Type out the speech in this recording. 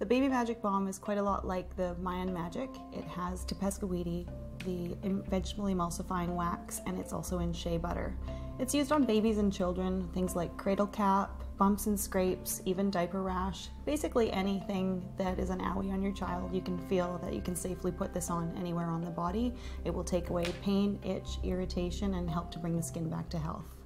The Baby Magic Balm is quite a lot like the Mayan Magic. It has Tepezcohuite, the vegetable emulsifying wax, and it's also in shea butter. It's used on babies and children, things like cradle cap, bumps and scrapes, even diaper rash. Basically anything that is an owie on your child, you can feel that you can safely put this on anywhere on the body. It will take away pain, itch, irritation, and help to bring the skin back to health.